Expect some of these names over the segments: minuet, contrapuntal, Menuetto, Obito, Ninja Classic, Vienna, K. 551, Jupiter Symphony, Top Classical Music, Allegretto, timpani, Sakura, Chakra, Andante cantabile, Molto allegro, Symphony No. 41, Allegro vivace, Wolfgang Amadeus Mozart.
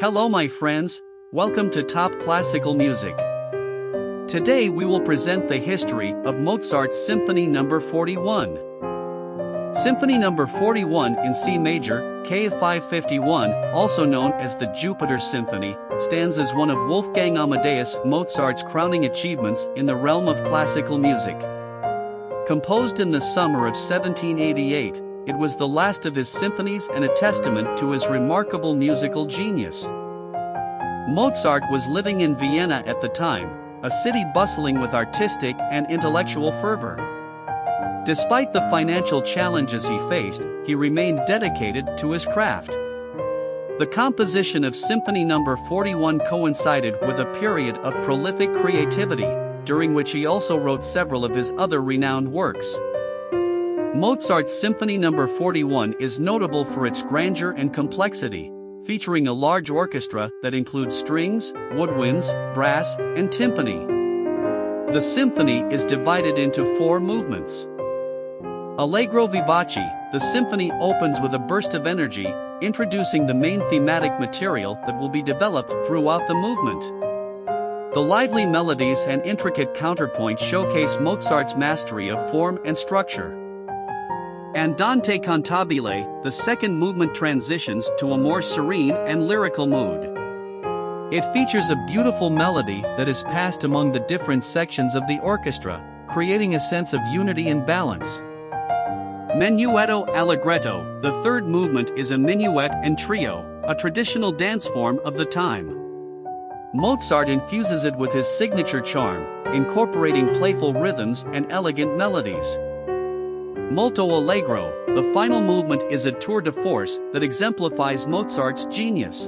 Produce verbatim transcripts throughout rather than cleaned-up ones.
Hello my friends, welcome to Top Classical Music. Today we will present the history of Mozart's Symphony number forty-one. Symphony number forty-one in C major, K five fifty-one, also known as the Jupiter Symphony, stands as one of Wolfgang Amadeus Mozart's crowning achievements in the realm of classical music. Composed in the summer of seventeen eighty-eight, it was the last of his symphonies and a testament to his remarkable musical genius. Mozart was living in Vienna at the time, a city bustling with artistic and intellectual fervor. Despite the financial challenges he faced, he remained dedicated to his craft. The composition of Symphony number forty-one coincided with a period of prolific creativity, during which he also wrote several of his other renowned works. Mozart's Symphony number forty-one is notable for its grandeur and complexity, featuring a large orchestra that includes strings, woodwinds, brass, and timpani. The symphony is divided into four movements. Allegro vivace, the symphony opens with a burst of energy, introducing the main thematic material that will be developed throughout the movement. The lively melodies and intricate counterpoint showcase Mozart's mastery of form and structure. Andante cantabile, the second movement transitions to a more serene and lyrical mood. It features a beautiful melody that is passed among the different sections of the orchestra, creating a sense of unity and balance. Menuetto allegretto, the third movement is a minuet and trio, a traditional dance form of the time. Mozart infuses it with his signature charm, incorporating playful rhythms and elegant melodies. Molto allegro, the final movement is a tour de force that exemplifies Mozart's genius.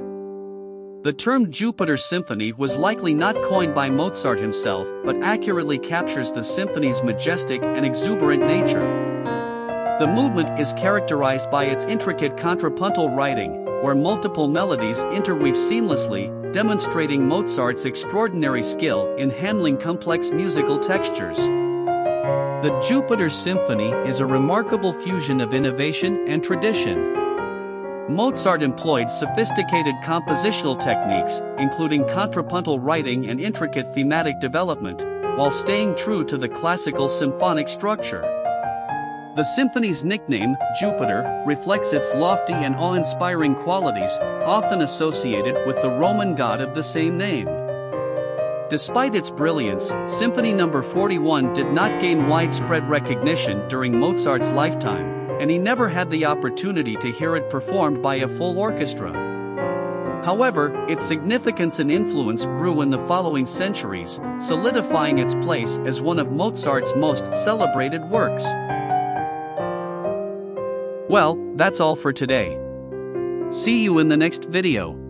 The term Jupiter Symphony was likely not coined by Mozart himself, but accurately captures the symphony's majestic and exuberant nature. The movement is characterized by its intricate contrapuntal writing, where multiple melodies interweave seamlessly, demonstrating Mozart's extraordinary skill in handling complex musical textures. The Jupiter Symphony is a remarkable fusion of innovation and tradition. Mozart employed sophisticated compositional techniques, including contrapuntal writing and intricate thematic development, while staying true to the classical symphonic structure. The symphony's nickname, Jupiter, reflects its lofty and awe-inspiring qualities, often associated with the Roman god of the same name. Despite its brilliance, Symphony number forty-one did not gain widespread recognition during Mozart's lifetime, and he never had the opportunity to hear it performed by a full orchestra. However, its significance and influence grew in the following centuries, solidifying its place as one of Mozart's most celebrated works. Well, that's all for today. See you in the next video.